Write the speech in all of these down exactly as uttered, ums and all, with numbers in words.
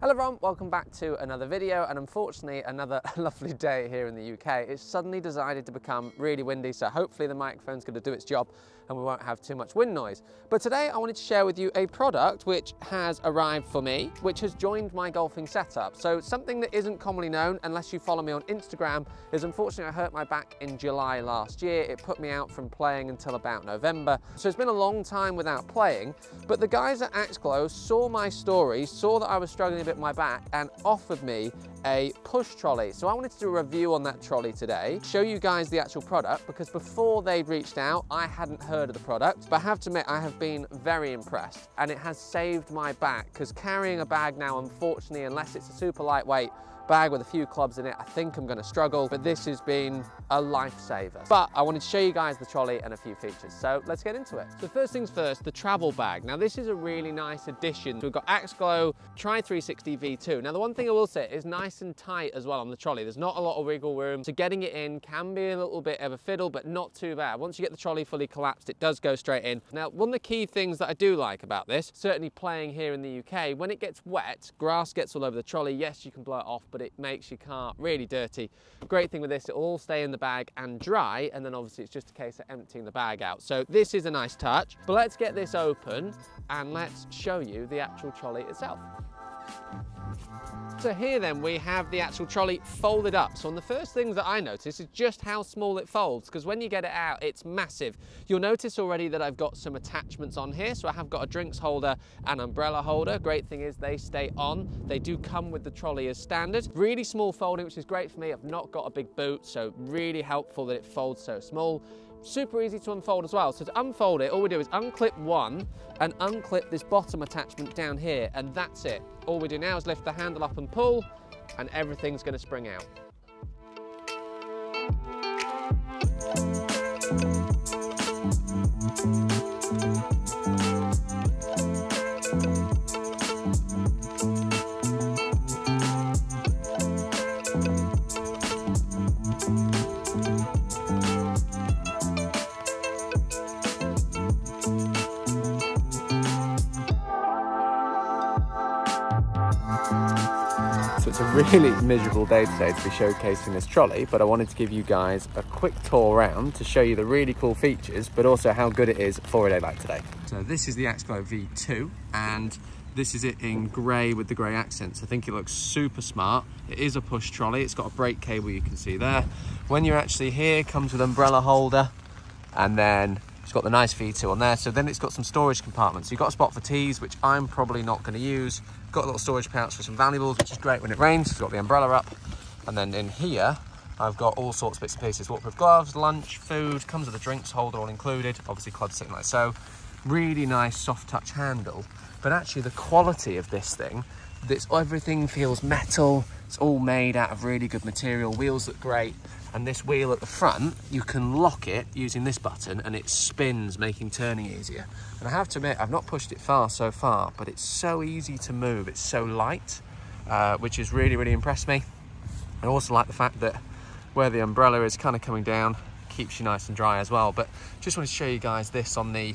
Hello everyone, welcome back to another video, and unfortunately another lovely day here in the U K. It's suddenly decided to become really windy, so hopefully the microphone's going to do its job and we won't have too much wind noise. But today I wanted to share with you a product which has arrived for me, which has joined my golfing setup. So something that isn't commonly known unless you follow me on Instagram is unfortunately I hurt my back in July last year. It put me out from playing until about November. So it's been a long time without playing, but the guys at AXGLO saw my story, saw that I was struggling at my back and offered me a push trolley. So I wanted to do a review on that trolley today, show you guys the actual product, because before they reached out I hadn't heard of the product, but I have to admit I have been very impressed, and it has saved my back, because carrying a bag now, unfortunately, unless it's a super lightweight bag with a few clubs in it, I think I'm going to struggle, but this has been a lifesaver. But I wanted to show you guys the trolley and a few features, so let's get into it. So first things first, the travel bag. Now this is a really nice addition. So we've got AXGLO Tri three sixty V two. Now the one thing I will say, it's nice and tight as well on the trolley. There's not a lot of wiggle room, so getting it in can be a little bit of a fiddle, but not too bad. Once you get the trolley fully collapsed, it does go straight in. Now one of the key things that I do like about this, certainly playing here in the U K, when it gets wet, grass gets all over the trolley. Yes, you can blow it off, but it makes your car really dirty. Great thing with this, it'll all stay in the bag and dry, and then obviously it's just a case of emptying the bag out. So this is a nice touch, but let's get this open and let's show you the actual trolley itself. So here then we have the actual trolley folded up. So one of the first things that I notice is just how small it folds, because when you get it out, it's massive. You'll notice already that I've got some attachments on here. So I have got a drinks holder and umbrella holder. Great thing is they stay on. They do come with the trolley as standard. Really small folding, which is great for me. I've not got a big boot, so really helpful that it folds so small. Super easy to unfold as well. So to unfold it, all we do is unclip one and unclip this bottom attachment down here, and that's it. All we do now is lift the handle up and pull, and everything's going to spring out. It's a really miserable day today to be showcasing this trolley, but I wanted to give you guys a quick tour around to show you the really cool features, but also how good it is for a day like today. So this is the AXGLO V two, and this is it in grey with the grey accents. I think it looks super smart. It is a push trolley. It's got a brake cable you can see there. When you're actually here, it comes with an umbrella holder, and then it's got the nice V two on there. So then it's got some storage compartments. You've got a spot for teas, which I'm probably not going to use. Got a little storage pouch for some valuables, which is great when it rains. It's got the umbrella up. And then in here, I've got all sorts of bits and pieces. Waterproof gloves, lunch, food. Comes with a drinks holder all included. Obviously clubs sitting like so. Really nice soft touch handle. But actually the quality of this thing, this, everything feels metal. It's all made out of really good material. Wheels look great. And this wheel at the front, you can lock it using this button and it spins, making turning easier. And I have to admit, I've not pushed it far so far, but it's so easy to move. It's so light, uh, which has really, really impressed me. I also like the fact that where the umbrella is kind of coming down, keeps you nice and dry as well. But just wanted to show you guys this on the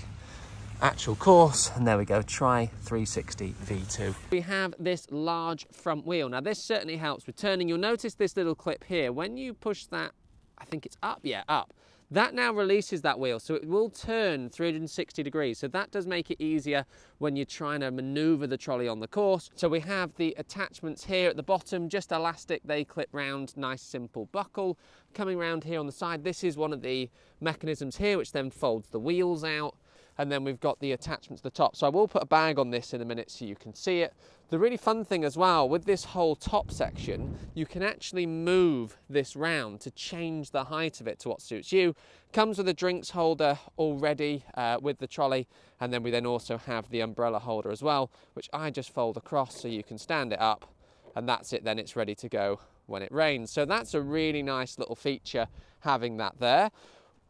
actual course, and there we go, Tri three sixty V two. We have this large front wheel. Now this certainly helps with turning. You'll notice this little clip here. When you push that, I think it's up, yeah, up. That now releases that wheel, so it will turn three hundred sixty degrees. So that does make it easier when you're trying to maneuver the trolley on the course. So we have the attachments here at the bottom, just elastic, they clip round, nice simple buckle. Coming round here on the side, this is one of the mechanisms here, which then folds the wheels out. And then we've got the attachments at the top. So I will put a bag on this in a minute so you can see it. The really fun thing as well, with this whole top section, you can actually move this round to change the height of it to what suits you. Comes with a drinks holder already uh, with the trolley. And then we then also have the umbrella holder as well, which I just fold across so you can stand it up. And that's it then, it's ready to go when it rains. So that's a really nice little feature, having that there.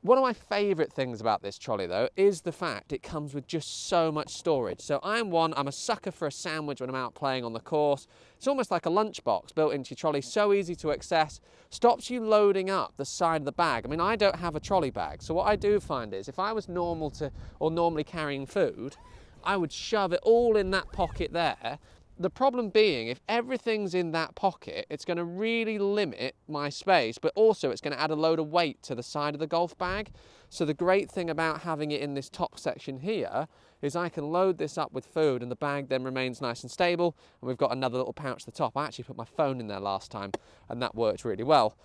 One of my favourite things about this trolley though is the fact it comes with just so much storage. So I'm one, I'm a sucker for a sandwich when I'm out playing on the course. It's almost like a lunchbox built into your trolley, so easy to access, stops you loading up the side of the bag. I mean, I don't have a trolley bag, so what I do find is if I was normal to, or normally carrying food, I would shove it all in that pocket there, The problem being, if everything's in that pocket, it's going to really limit my space, but also it's going to add a load of weight to the side of the golf bag. So the great thing about having it in this top section here is I can load this up with food and the bag then remains nice and stable, and we've got another little pouch at the top. I actually put my phone in there last time and that worked really well.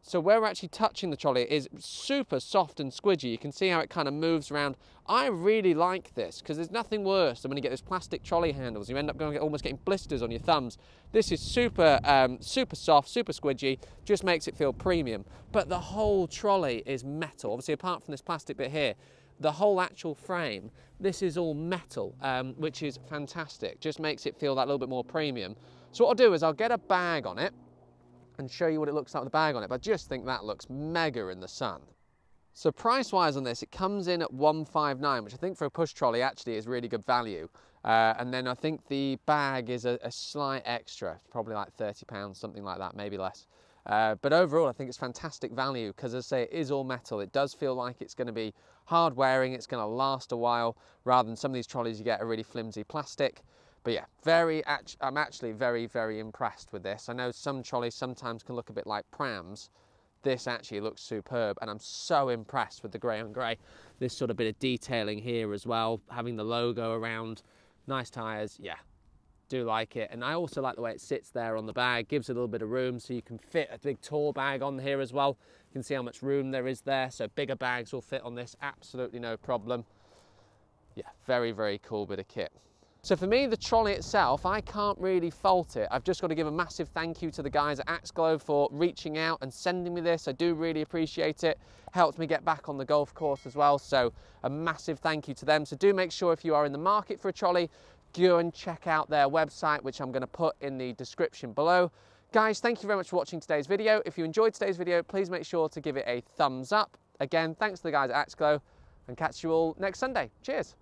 So where we're actually touching the trolley, it is super soft and squidgy. You can see how it kind of moves around. I really like this because there's nothing worse than when you get those plastic trolley handles. You end up going almost getting blisters on your thumbs. This is super, um, super soft, super squidgy, just makes it feel premium. But the whole trolley is metal. Obviously, apart from this plastic bit here, the whole actual frame, this is all metal, um, which is fantastic. Just makes it feel that little bit more premium. So what I'll do is I'll get a bag on it and show you what it looks like with the bag on it, but I just think that looks mega in the sun. So price-wise on this, it comes in at one five nine, which I think for a push trolley actually is really good value. Uh, and then I think the bag is a, a slight extra, probably like thirty pounds, something like that, maybe less. Uh, but overall, I think it's fantastic value because, as I say, it is all metal. It does feel like it's going to be hard wearing, it's going to last a while, rather than some of these trolleys you get a really flimsy plastic. But yeah, very, I'm actually very, very impressed with this. I know some trolleys sometimes can look a bit like prams. This actually looks superb, and I'm so impressed with the grey on grey. This sort of bit of detailing here as well, having the logo around, nice tyres, yeah, do like it. And I also like the way it sits there on the bag, gives it a little bit of room, so you can fit a big tall bag on here as well. You can see how much room there is there, so bigger bags will fit on this, absolutely no problem. Yeah, very, very cool bit of kit. So for me, the trolley itself, I can't really fault it. I've just got to give a massive thank you to the guys at AXGLO for reaching out and sending me this. I do really appreciate it. Helped me get back on the golf course as well, so a massive thank you to them. So do make sure if you are in the market for a trolley, go and check out their website, which I'm going to put in the description below. Guys, thank you very much for watching today's video. If you enjoyed today's video, please make sure to give it a thumbs up. Again, thanks to the guys at AXGLO, and catch you all next Sunday. Cheers.